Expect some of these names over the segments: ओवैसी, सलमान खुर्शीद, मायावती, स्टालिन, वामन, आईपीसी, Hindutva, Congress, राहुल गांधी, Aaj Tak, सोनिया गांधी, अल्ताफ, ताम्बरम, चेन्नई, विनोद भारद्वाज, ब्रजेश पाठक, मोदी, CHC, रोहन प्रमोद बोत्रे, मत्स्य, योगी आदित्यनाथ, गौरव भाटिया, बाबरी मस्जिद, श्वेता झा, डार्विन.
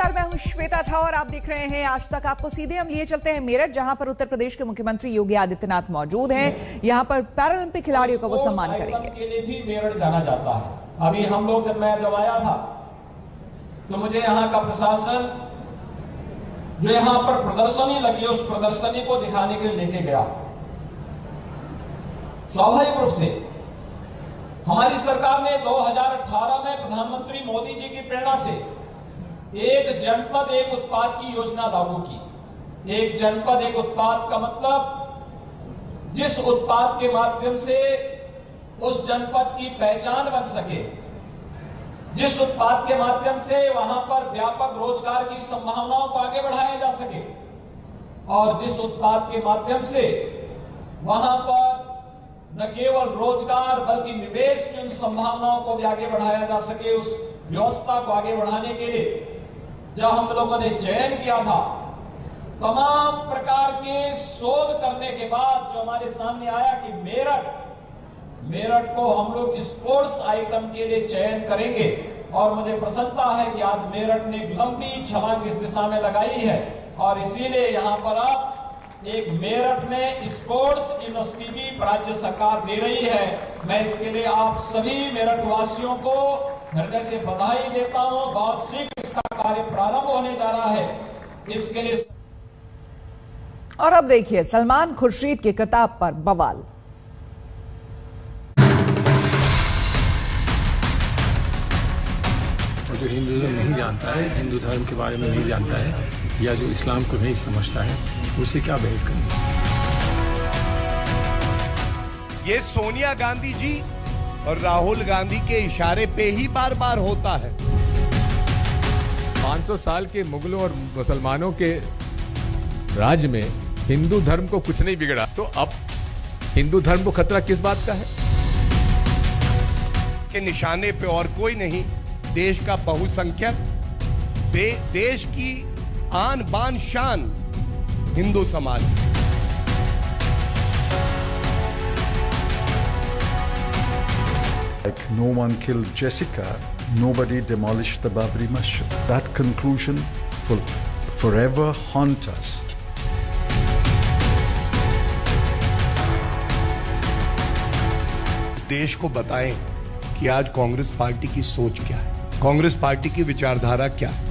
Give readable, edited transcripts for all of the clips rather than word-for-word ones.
नमस्कार, मैं हूं श्वेता झा और आप देख रहे हैं आज तक। आपको सीधे हम लिए चलते हैं मेरठ, जहां पर उत्तर प्रदेश के मुख्यमंत्री योगी आदित्यनाथ मौजूद हैं। यहां पर पैरालंपिक खिलाड़ियों का वो सम्मान करेंगे। के लिए भी मेरठ जाना जाता है। अभी हम लोग जब आया था तो मुझे यहाँ का प्रशासन जो यहाँ पर प्रदर्शनी लगी उस प्रदर्शनी को दिखाने के लिए लेके गया। स्वाभाविक रूप से हमारी सरकार ने 2018 में प्रधानमंत्री मोदी जी की प्रेरणा से एक जनपद एक उत्पाद की योजना लागू की। एक जनपद एक उत्पाद का मतलब जिस उत्पाद के माध्यम से उस जनपद की पहचान बन सके, जिस उत्पाद के माध्यम से वहां पर व्यापक रोजगार की संभावनाओं को आगे बढ़ाया जा सके और जिस उत्पाद के माध्यम से वहां पर न केवल रोजगार बल्कि निवेश की उन संभावनाओं को भी आगे बढ़ाया जा सके। उस व्यवस्था को आगे बढ़ाने के लिए जब हम लोगों ने चयन किया था, तमाम प्रकार के शोध करने के बाद जो हमारे सामने आया कि मेरठ को हम लोग स्पोर्ट्स आइटम के लिए चयन करेंगे और मुझे प्रसन्नता है कि आज मेरठ ने लंबी छलांग इस दिशा में लगाई है और इसीलिए यहाँ पर आप एक मेरठ में स्पोर्ट्स यूनिवर्सिटी भी राज्य सरकार दे रही है। मैं इसके लिए आप सभी मेरठ वासियों को हृदय से बधाई देता हूँ। बहुत शीघ्र इसका कार्य प्रारंभ होने जा रहा है, इसके लिए। और अब देखिए सलमान खुर्शीद की किताब पर बवाल। जो हिंदुज़्म नहीं जानता है, हिंदू धर्म के बारे में नहीं जानता है या जो इस्लाम को नहीं समझता है, उसे क्या बहस करनी। ये सोनिया गांधी जी और राहुल गांधी के इशारे पे ही बार बार होता है। 500 साल के मुगलों और मुसलमानों के राज में हिंदू धर्म को कुछ नहीं बिगड़ा, तो अब हिंदू धर्म को खतरा किस बात का है? के निशाने पे और कोई नहीं, देश का बहुसंख्यक देश की आन बान शान हिंदू समाज। Like no one killed Jessica, nobody demolished the Babri Masjid. That conclusion will forever haunt us. देश को बताएं कि आज कांग्रेस पार्टी की सोच क्या है, कांग्रेस पार्टी की विचारधारा क्या है।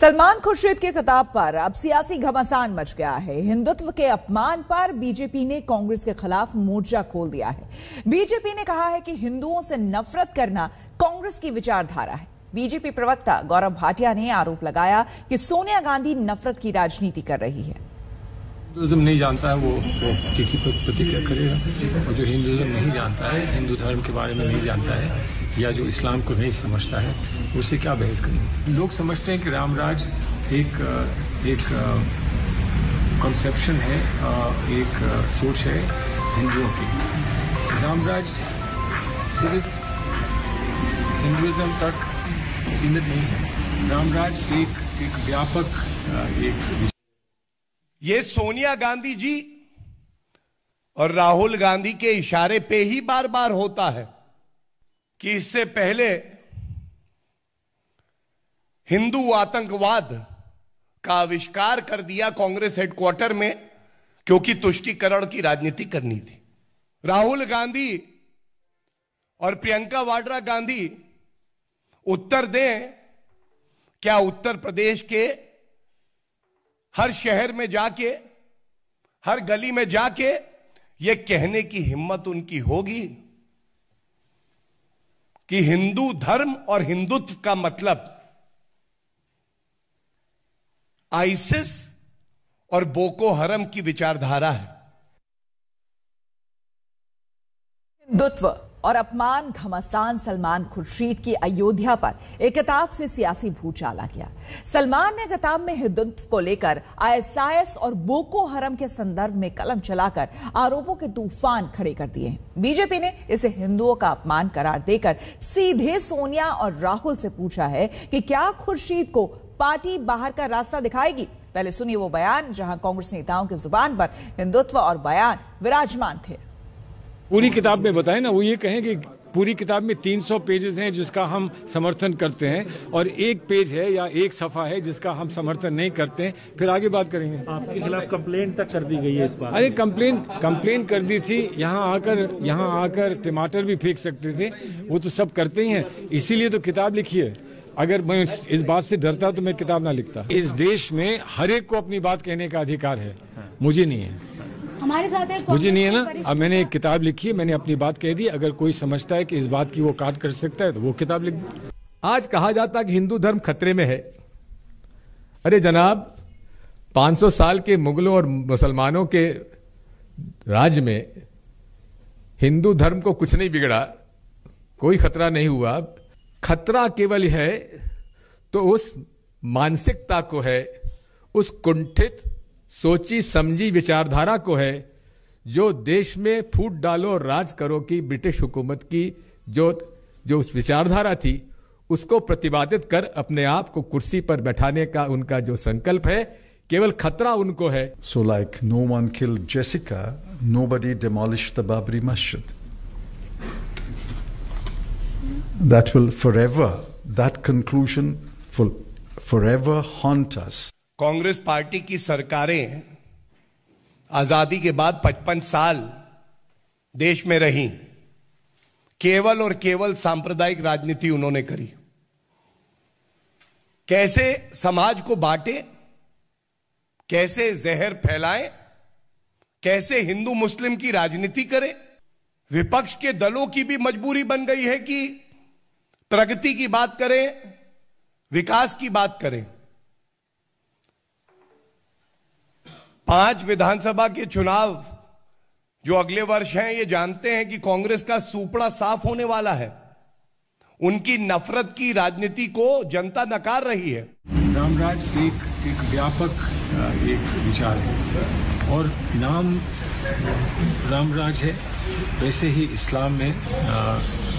सलमान खुर्शीद की किताब पर अब सियासी घमासान मच गया है। हिंदुत्व के अपमान पर बीजेपी ने कांग्रेस के खिलाफ मोर्चा खोल दिया है। बीजेपी ने कहा है कि हिंदुओं से नफरत करना कांग्रेस की विचारधारा है। बीजेपी प्रवक्ता गौरव भाटिया ने आरोप लगाया कि सोनिया गांधी नफरत की राजनीति कर रही है। हिंदुज़्म नहीं जानता है वो किसी पर प्रतिक्रिया करेगा, और जो हिंदुज़्म नहीं जानता है, हिंदू धर्म के बारे में नहीं जानता है या जो इस्लाम को नहीं समझता है, उसे क्या बहस करनी। लोग समझते हैं कि रामराज एक कॉन्सेप्शन है, एक सोच है हिंदुओं की। रामराज सिर्फ हिंदुज़्म तक सीमित नहीं है, रामराज एक व्यापक एक। ये सोनिया गांधी जी और राहुल गांधी के इशारे पे ही बार बार होता है कि इससे पहले हिंदू आतंकवाद का आविष्कार कर दिया कांग्रेस हेडक्वार्टर में, क्योंकि तुष्टीकरण की राजनीति करनी थी। राहुल गांधी और प्रियंका वाड्रा गांधी उत्तर दें, क्या उत्तर प्रदेश के हर शहर में जाके, हर गली में जाके ये कहने की हिम्मत उनकी होगी कि हिंदू धर्म और हिंदुत्व का मतलब आईएसआईएस और बोको हरम की विचारधारा है? हिंदुत्व और अपमान घमासान सलमान खुर्शीद की अयोध्या पर एक किताब से सियासी भूचाल आ गया। सलमान ने किताब में हिंदुत्व को लेकर आईएसआईएस और बोको हरम के संदर्भ में कलम चलाकर आरोपों के तूफान खड़े कर दिए हैं। बीजेपी ने इसे हिंदुओं का अपमान करार देकर सीधे सोनिया और राहुल से पूछा है कि क्या खुर्शीद को पार्टी बाहर का रास्ता दिखाएगी। पहले सुनिए वो बयान, जहां कांग्रेस नेताओं की जुबान पर हिंदुत्व और बयान विराजमान थे। पूरी किताब में बताएं ना, वो ये कहें कि पूरी किताब में 300 पेजेस हैं जिसका हम समर्थन करते हैं और एक पेज है या एक सफा है जिसका हम समर्थन नहीं करते हैं। फिर आगे बात करेंगे। आपके खिलाफ कंप्लेंट तक कर दी गई है इस बार। अरे कंप्लेंट कर दी थी, यहाँ आकर टमाटर भी फेंक सकते थे, वो तो सब करते ही हैं, इसीलिए तो किताब लिखी है। अगर मैं इस बात से डरता तो मैं किताब ना लिखता। इस देश में हर एक को अपनी बात कहने का अधिकार है, मुझे नहीं है, हमारे साथ है, मुझे नहीं है ना। अब मैंने एक किताब लिखी है, मैंने अपनी बात कह दी, अगर कोई समझता है कि इस बात की वो काट कर सकता है तो वो किताब लिख। आज कहा जाता कि हिंदू धर्म खतरे में है। अरे जनाब, 500 साल के मुगलों और मुसलमानों के राज में हिंदू धर्म को कुछ नहीं बिगड़ा, कोई खतरा नहीं हुआ। खतरा केवल है तो उस मानसिकता को है, उस कुंठित सोची समझी विचारधारा को है जो देश में फूट डालो और राज करो की ब्रिटिश हुकूमत की जो उस विचारधारा थी उसको प्रतिपादित कर अपने आप को कुर्सी पर बैठाने का उनका जो संकल्प है, केवल खतरा उनको है। So like no one kill Jessica, nobody demolish the बाबरी मस्जिद, that will forever, that conclusion forever haunt us. Congress party की सरकारें आजादी के बाद 55 साल देश में रहीं, केवल और केवल सांप्रदायिक राजनीति उन्होंने करी, कैसे समाज को बांटे, कैसे जहर फैलाए, कैसे हिंदू मुस्लिम की राजनीति करे। विपक्ष के दलों की भी मजबूरी बन गई है कि प्रगति की बात करें, विकास की बात करें। 5 विधानसभा के चुनाव जो अगले वर्ष हैं, ये जानते हैं कि कांग्रेस का सूपड़ा साफ होने वाला है। उनकी नफरत की राजनीति को जनता नकार रही है। रामराज एक व्यापक एक विचार है और नाम रामराज है, वैसे ही इस्लाम में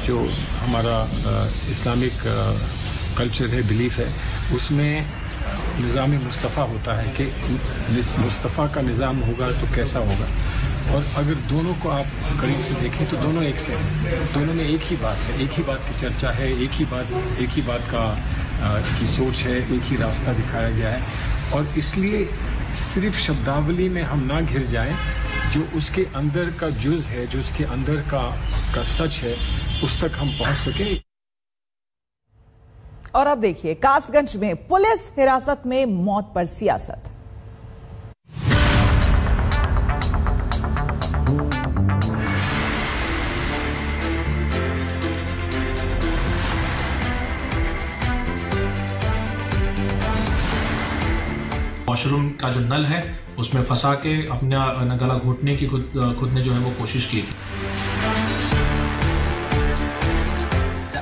जो हमारा इस्लामिक कल्चर है, बिलीफ है, उसमें निज़ाम मुस्तफ़ा होता है कि मुस्तफ़ा का निज़ाम होगा तो कैसा होगा। और अगर दोनों को आप करीब से देखें तो दोनों एक से हैं, दोनों में एक ही बात है, एक ही बात की चर्चा है, एक ही बात की सोच है, एक ही रास्ता दिखाया गया है। और इसलिए सिर्फ शब्दावली में हम ना घिर जाएं, जो उसके अंदर का जुज है, जो उसके अंदर का सच है, उस तक हम पहुँच सकें। और अब देखिए कासगंज में पुलिस हिरासत में मौत पर सियासत। वॉशरूम का जो नल है उसमें फंसा के अपना गला घोटने की खुद ने जो है वो कोशिश की थी।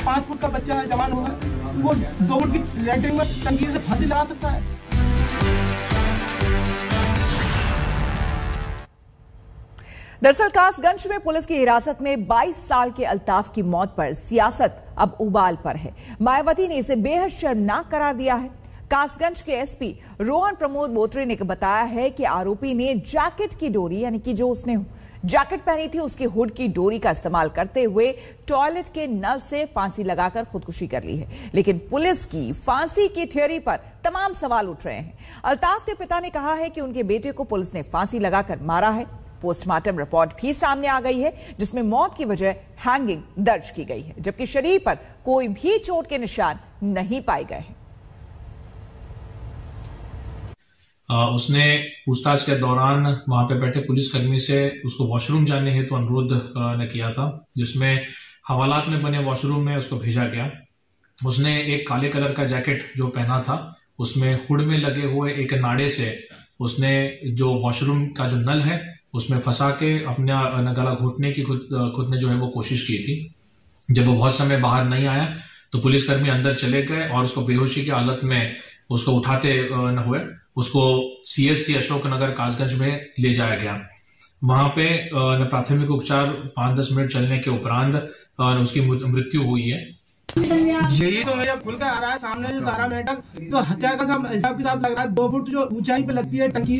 5 फुट का बच्चा है, जवान होगा, वो 2 फुट की लैटरिन में टंकी से फंसी ला सकता है। दरअसल कासगंज में पुलिस की हिरासत में 22 साल के अल्ताफ की मौत पर सियासत अब उबाल पर है। मायावती ने इसे बेहद शर्मनाक करार दिया है। कासगंज के एसपी रोहन प्रमोद बोत्रे ने बताया है कि आरोपी ने जैकेट की डोरी, यानी कि जो उसने जैकेट पहनी थी उसकी हुड की डोरी का इस्तेमाल करते हुए टॉयलेट के नल से फांसी लगाकर खुदकुशी कर ली है। लेकिन पुलिस की फांसी की थ्योरी पर तमाम सवाल उठ रहे हैं। अल्ताफ के पिता ने कहा है कि उनके बेटे को पुलिस ने फांसी लगाकर मारा है। पोस्टमार्टम रिपोर्ट भी सामने आ गई है जिसमें मौत की वजह हैंगिंग दर्ज की गई है, जबकि शरीर पर कोई भी चोट के निशान नहीं पाए गए हैं। उसने पूछताछ के दौरान वहां पे बैठे पुलिसकर्मी से उसको वॉशरूम जाने हेतु अनुरोध ने किया था, जिसमें हवालात में बने वॉशरूम में उसको भेजा गया। उसने एक काले कलर का जैकेट जो पहना था उसमें हुड में लगे हुए एक नाड़े से उसने जो वॉशरूम का जो नल है उसमें फंसा के अपना गला घोटने की खुद ने जो है वो कोशिश की थी। जब वो बहुत समय बाहर नहीं आया तो पुलिसकर्मी अंदर चले गए और उसको बेहोशी की हालत में उसको उठाते न हुए उसको CHC अशोक नगर कासगंज में ले जाया गया। वहां पे प्राथमिक उपचार 5-10 मिनट चलने के उपरांत उसकी मृत्यु हुई है। यही तो भैया खुल कर आ रहा है सामने से सारा मैटर। तो हत्या का सब हिसाब किताब लग रहा है। 2 फुट जो ऊंचाई पे लगती है टंकी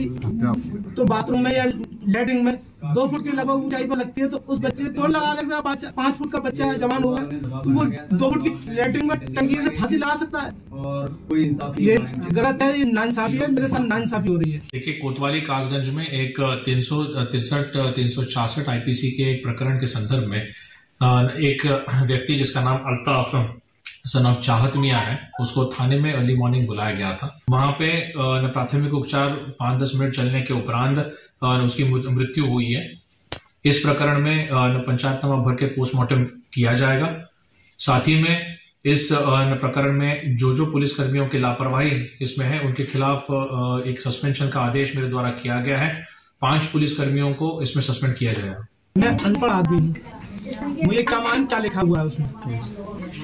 तो बाथरूम में या लेटरिन में 2 फुट की लगभग ऊंचाई पर लगती है, तो उस बच्चे से तोड़ लगा लेगा। 5 फुट का बच्चा है, जवान होगा, तो वो 2 फुट की लेटरिन में टंकी से फांसी लगा सकता है। और ये गलत है, ये नाइंसाफी है, मेरे साथ नाइंसाफी हो रही है। देखिए कोतवाली कासगंज में एक 366 आईपीसी के एक प्रकरण के संदर्भ में एक व्यक्ति जिसका नाम अल्ताफ सन ऑफ चाहत मियां है, उसको थाने में अर्ली मॉर्निंग बुलाया गया था। वहां पे प्राथमिक उपचार 5-10 मिनट चलने के उपरांत उसकी मृत्यु हुई है। इस प्रकरण में पंचायतनामा भर के पोस्टमार्टम किया जाएगा। साथ ही में इस प्रकरण में जो जो पुलिसकर्मियों की लापरवाही इसमें है उनके खिलाफ एक सस्पेंशन का आदेश मेरे द्वारा किया गया है। 5 पुलिसकर्मियों को इसमें सस्पेंड किया जाएगा। मैं अनपढ़ आदमी हूँ, मुझे कमान क्या लिखा हुआ है उसमें,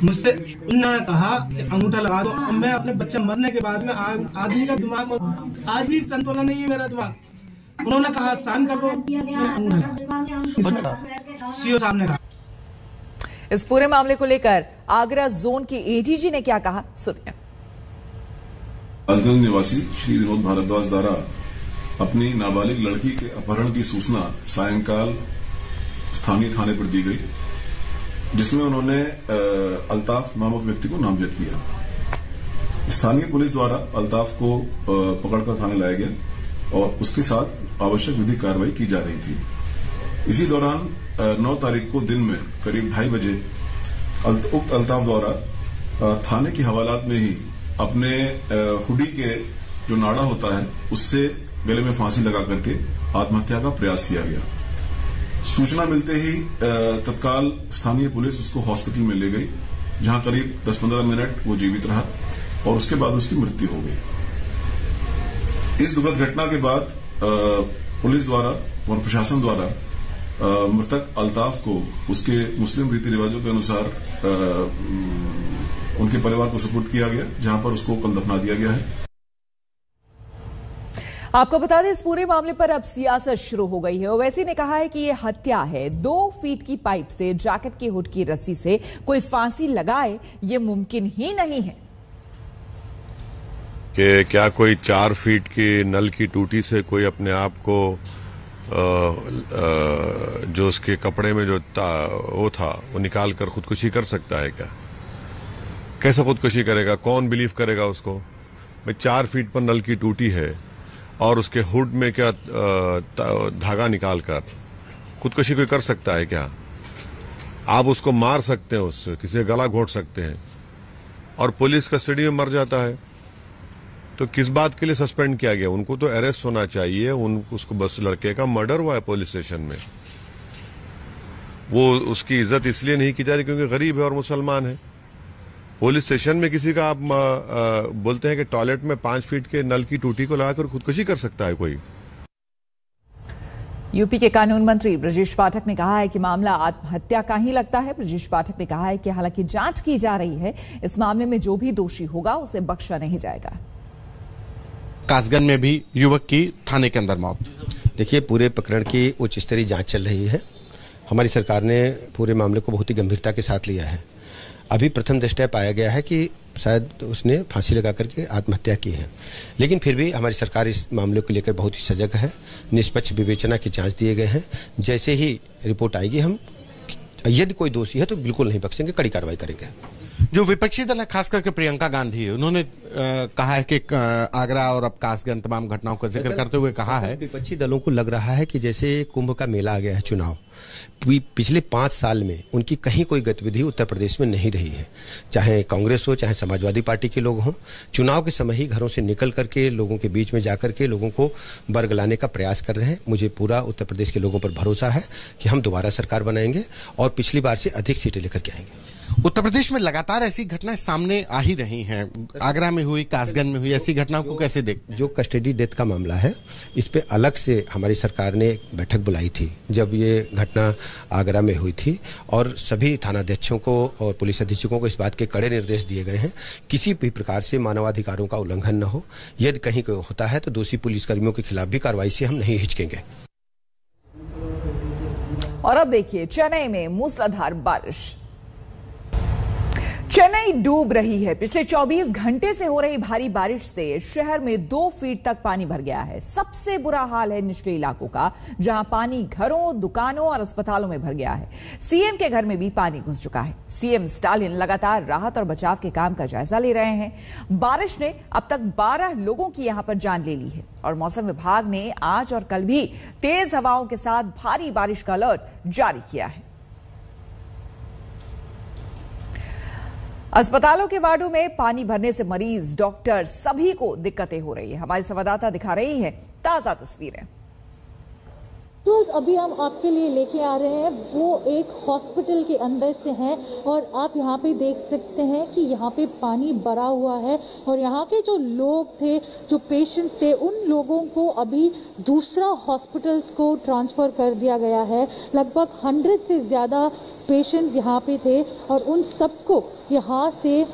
मुझसे उन्होंने कहा अंगूठा लगा दो। मैं अपने बच्चे मरने के बाद में आदमी का दिमाग आज भी संतुलन नहीं है मेरा दिमाग। उन्होंने कहा साइन कर दो, सीओ साहब ने कहा। इस पूरे मामले को लेकर आगरा जोन की एडीजी ने क्या कहा सुनिए। आजगंज निवासी श्री विनोद भारद्वाज द्वारा अपनी नाबालिग लड़की के अपहरण की सूचना सायंकाल स्थानीय थाने पर दी गई, जिसमें उन्होंने अल्ताफ नामक व्यक्ति को नामजद किया। स्थानीय पुलिस द्वारा अल्ताफ को पकड़कर थाने लाया गया और उसके साथ आवश्यक विधि कार्रवाई की जा रही थी। इसी दौरान 9 तारीख को दिन में करीब 2:30 बजे उक्त अल्ताफ द्वारा थाने की हवालात में ही अपने हुडी के जो नाड़ा होता है उससे गले में फांसी लगा करके आत्महत्या का प्रयास किया गया। सूचना मिलते ही तत्काल स्थानीय पुलिस उसको हॉस्पिटल में ले गई, जहां करीब 10-15 मिनट वो जीवित रहा और उसके बाद उसकी मृत्यु हो गई। इस दुखद घटना के बाद पुलिस द्वारा और प्रशासन द्वारा मृतक अल्ताफ को उसके मुस्लिम रीति रिवाजों के अनुसार उनके परिवार को सुपुर्द किया गया, जहां पर उसको कल दफना दिया गया है। आपको बता दें इस पूरे मामले पर अब सियासत शुरू हो गई है। ओवैसी ने कहा है कि ये हत्या है। 2 फीट की पाइप से, जैकेट की हुड की रस्सी से कोई फांसी लगाए, ये मुमकिन ही नहीं है। कि क्या कोई 4 फीट की नल की टूटी से कोई अपने आप को जो उसके कपड़े में जो वो था वो निकाल कर खुदकुशी कर सकता है क्या? कैसे खुदकुशी करेगा? कौन बिलीव करेगा उसको? भाई 4 फीट पर नल की टूटी है और उसके हुड में क्या धागा निकालकर खुदकुशी कोई कर सकता है क्या? आप उसको मार सकते हैं, उससे किसी गला घोट सकते हैं और पुलिस कस्टडी में मर जाता है। तो किस बात के लिए सस्पेंड किया गया? उनको तो अरेस्ट होना चाहिए। उसको बस लड़के का मर्डर हुआ है पुलिस स्टेशन में, वो उसकी इज्जत इसलिए नहीं की जा रही क्योंकि गरीब है और मुसलमान है। पुलिस स्टेशन में किसी का आप बोलते हैं कि टॉयलेट में 5 फीट के नल की टूटी को लगाकर खुदकुशी कर सकता है कोई? यूपी के कानून मंत्री ब्रजेश पाठक ने कहा है कि मामला आत्महत्या का ही लगता है। ब्रजेश पाठक ने कहा है कि हालांकि जांच की जा रही है, इस मामले में जो भी दोषी होगा उसे बख्शा नहीं जाएगा। कासगंज में भी युवक की थाने के अंदर मौत। देखिए पूरे प्रकरण की उच्च स्तरीय जाँच चल रही है। हमारी सरकार ने पूरे मामले को बहुत ही गंभीरता के साथ लिया है। अभी प्रथम दृष्टया पाया गया है कि शायद उसने फांसी लगा करके आत्महत्या की है, लेकिन फिर भी हमारी सरकार इस मामले को लेकर बहुत ही सजग है। निष्पक्ष विवेचना की जांच दिए गए हैं। जैसे ही रिपोर्ट आएगी हम यदि कोई दोषी है तो बिल्कुल नहीं बख्शेंगे, कड़ी कार्रवाई करेंगे। जो विपक्षी दल है खास करके प्रियंका गांधी, उन्होंने कहा है कि आगरा और अब कासगंज तमाम घटनाओं का जिक्र करते हुए कहा है विपक्षी दलों को लग रहा है कि जैसे कुंभ का मेला आ गया है चुनाव, पिछले 5 साल में उनकी कहीं कोई गतिविधि उत्तर प्रदेश में नहीं रही है। चाहे कांग्रेस हो, चाहे समाजवादी पार्टी के लोग हों, चुनाव के समय ही घरों से निकल करके लोगों के बीच में जाकर के लोगों को बरगलाने का प्रयास कर रहे हैं। मुझे पूरा उत्तर प्रदेश के लोगों पर भरोसा है कि हम दोबारा सरकार बनाएंगे और पिछली बार से अधिक सीटें लेकर के आएंगे। उत्तर प्रदेश में लगातार ऐसी घटनाएं सामने आ ही रही हैं। आगरा में हुई, कासगंज में हुई, ऐसी घटनाओं को कैसे देख? जो कस्टडी डेथ का मामला है इस पे अलग से हमारी सरकार ने बैठक बुलाई थी जब ये घटना आगरा में हुई थी, और सभी थानाध्यक्षों को और पुलिस अधीक्षकों को इस बात के कड़े निर्देश दिए गए हैं किसी भी प्रकार से मानवाधिकारों का उल्लंघन न हो। यदि कहीं कोई होता है तो दोषी पुलिसकर्मियों के खिलाफ भी कार्रवाई से हम नहीं हिचकेंगे। और अब देखिए चेन्नई में मूसलाधार बारिश। चेन्नई डूब रही है। पिछले 24 घंटे से हो रही भारी बारिश से शहर में 2 फीट तक पानी भर गया है। सबसे बुरा हाल है निचले इलाकों का, जहां पानी घरों, दुकानों और अस्पतालों में भर गया है। सीएम के घर में भी पानी घुस चुका है। सीएम स्टालिन लगातार राहत और बचाव के काम का जायजा ले रहे हैं। बारिश ने अब तक 12 लोगों की यहां पर जान ले ली है और मौसम विभाग ने आज और कल भी तेज हवाओं के साथ भारी बारिश का अलर्ट जारी किया है। अस्पतालों के वार्डों में पानी भरने से मरीज, डॉक्टर सभी को दिक्कतें हो रही है। हमारी संवाददाता दिखा रही है ताजा तस्वीरें। तो अभी हम आपके लिए लेके आ रहे हैं वो एक हॉस्पिटल के अंदर से हैं और आप यहाँ पे देख सकते हैं कि यहाँ पे पानी भरा हुआ है और यहाँ के जो लोग थे, जो पेशेंट थे, उन लोगों को अभी दूसरा हॉस्पिटल्स को ट्रांसफ़र कर दिया गया है। लगभग 100 से ज़्यादा पेशेंट यहाँ पे थे और उन सबको यहाँ से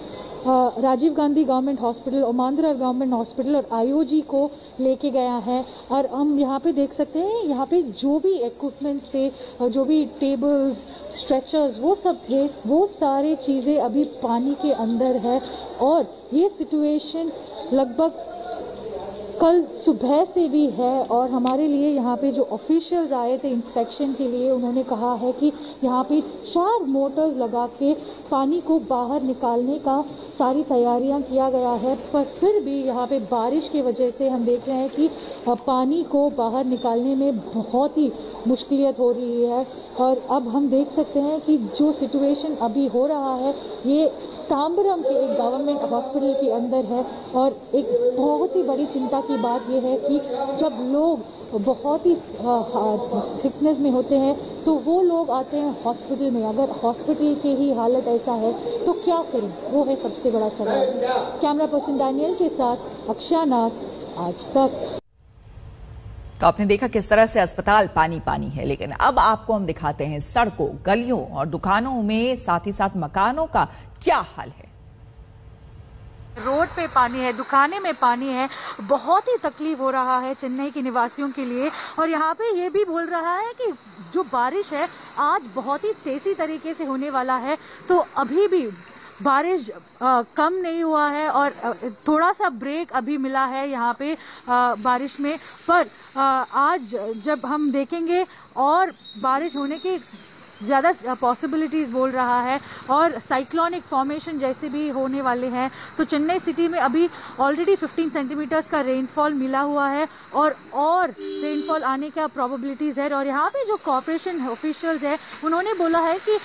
Rajiv Gandhi government hospital, Omandurar government hospital और आईओजी को लेके गया है। और हम यहाँ पे देख सकते हैं यहाँ पे जो भी इक्विपमेंट थे, जो भी टेबल्स, स्ट्रेचर्स, वो सब थे, वो सारे चीज़ें अभी पानी के अंदर है। और ये सिचुएशन लगभग कल सुबह से भी है और हमारे लिए यहाँ पे जो ऑफिशियल्स आए थे इंस्पेक्शन के लिए, उन्होंने कहा है कि यहाँ पे 4 मोटर्स लगा के पानी को बाहर निकालने का सारी तैयारियां किया गया है। पर फिर भी यहाँ पे बारिश की वजह से हम देख रहे हैं कि पानी को बाहर निकालने में बहुत ही मुश्किलियत हो रही है। और अब हम देख सकते हैं कि जो सिचुएशन अभी हो रहा है ये ताम्बरम के एक गवर्नमेंट हॉस्पिटल के अंदर है। और एक बहुत ही बड़ी चिंता की बात यह है कि जब लोग बहुत ही सिकनेस में होते हैं तो वो लोग आते हैं हॉस्पिटल में। अगर हॉस्पिटल की ही हालत ऐसा है तो क्या करें, वो है सबसे बड़ा सवाल। कैमरा पर्सन डैनियल के साथ अक्षय नाग, आज तक। तो आपने देखा किस तरह से अस्पताल पानी पानी है, लेकिन अब आपको हम दिखाते हैं सड़कों, गलियों और दुकानों में साथ ही साथ मकानों का क्या हाल है। रोड पे पानी है, दुकानें में पानी है, बहुत ही तकलीफ हो रहा है चेन्नई के निवासियों के लिए। और यहाँ पे ये भी बोल रहा है कि जो बारिश है आज बहुत ही तेजी तरीके से होने वाला है। तो अभी भी बारिश कम नहीं हुआ है और थोड़ा सा ब्रेक अभी मिला है यहाँ पे बारिश में। पर आज जब हम देखेंगे और बारिश होने की ज़्यादा पॉसिबिलिटीज़ बोल रहा है और साइक्लोनिक फॉर्मेशन जैसे भी होने वाले हैं। तो चेन्नई सिटी में अभी ऑलरेडी 15 सेंटीमीटर्स का रेनफॉल मिला हुआ है और रेनफॉल आने का प्रोबेबिलिटीज़ है। और यहाँ पे जो कॉर्पोरेशन ऑफिशियल्स है उन्होंने बोला है कि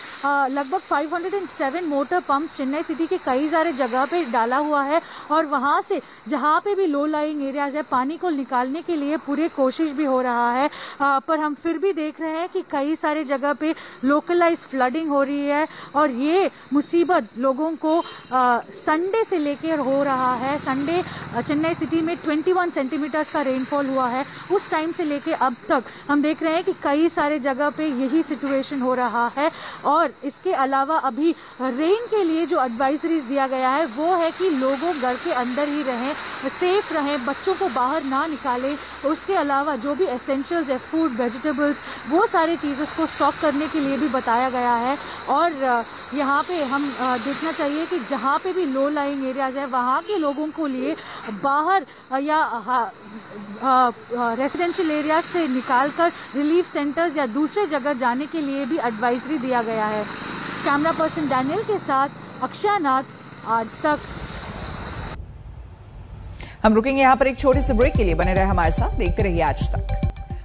लगभग 507 मोटर पम्प्स चेन्नई सिटी के कई सारे जगह पर डाला हुआ है और वहाँ से जहाँ पर भी लो लाइंग एरियाज़ है पानी को निकालने के लिए पूरी कोशिश भी हो रहा है। पर हम फिर भी देख रहे हैं कि कई सारे जगह पर लोकलाइज फ्लडिंग हो रही है और ये मुसीबत लोगों को संडे से लेकर हो रहा है। संडे चेन्नई सिटी में 21 सेंटीमीटर्स का रेनफॉल हुआ है, उस टाइम से लेकर अब तक हम देख रहे हैं कि कई सारे जगह पे यही सिचुएशन हो रहा है। और इसके अलावा अभी रेन के लिए जो एडवाइजरीज दिया गया है वो है कि लोगों घर के अंदर ही रहें, सेफ रहें, बच्चों को बाहर ना निकालें। उसके अलावा जो भी एसेंशियल्स है, फूड, वेजिटेबल्स, वो सारे चीज़ों को स्टॉक करने के लिए भी बताया गया है। और यहाँ पे हम देखना चाहिए कि जहाँ पे भी लो लाइंग एरियाज है वहाँ के लोगों को लिए बाहर या रेजिडेंशियल एरियाज से निकालकर रिलीफ सेंटर्स या दूसरे जगह जाने के लिए भी एडवाइजरी दिया गया है। कैमरा पर्सन डैनियल के साथ अक्षय नाग, आज तक। हम रुकेंगे यहाँ पर एक छोटे से ब्रेक के लिए, बने रहे हमारे साथ, देखते रहिए आज तक।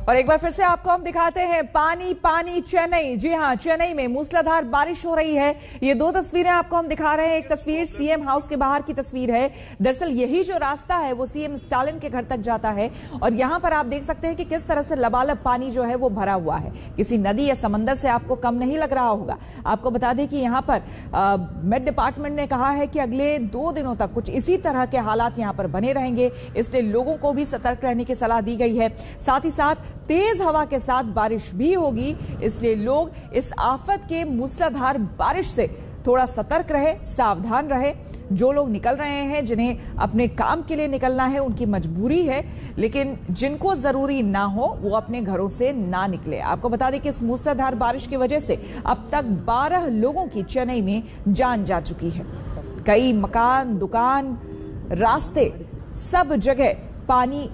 और एक बार फिर से आपको हम दिखाते हैं पानी पानी चेन्नई। जी हां, चेन्नई में मूसलाधार बारिश हो रही है। ये 2 तस्वीरें आपको हम दिखा रहे हैं। एक तस्वीर सीएम हाउस के बाहर की तस्वीर है। दरअसल यही जो रास्ता है वो सीएम स्टालिन के घर तक जाता है और यहां पर आप देख सकते हैं कि किस तरह से लबालब पानी जो है वो भरा हुआ है। किसी नदी या समंदर से आपको कम नहीं लग रहा होगा। आपको बता दें कि यहाँ पर मेट डिपार्टमेंट ने कहा है कि अगले 2 दिनों तक कुछ इसी तरह के हालात यहाँ पर बने रहेंगे, इसलिए लोगों को भी सतर्क रहने की सलाह दी गई है। साथ ही साथ तेज हवा के साथ बारिश भी होगी, इसलिए लोग इस आफत के मूसलाधार बारिश से थोड़ा सतर्क रहे, सावधान रहे। जो लोग निकल रहे हैं, जिन्हें अपने काम के लिए निकलना है, उनकी मजबूरी है, लेकिन जिनको ज़रूरी ना हो वो अपने घरों से ना निकले। आपको बता दें कि इस मूसलाधार बारिश की वजह से अब तक 12 लोगों की चेन्नई में जान जा चुकी है। कई मकान, दुकान, रास्ते, सब जगह पानी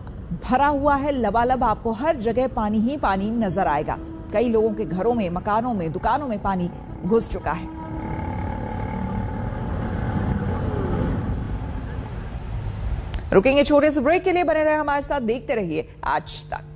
भरा हुआ है। लबालब आपको हर जगह पानी ही पानी नजर आएगा। कई लोगों के घरों में, मकानों में, दुकानों में पानी घुस चुका है। रुकेंगे छोटे से ब्रेक के लिए, बने रहे हमारे साथ, देखते रहिए आज तक।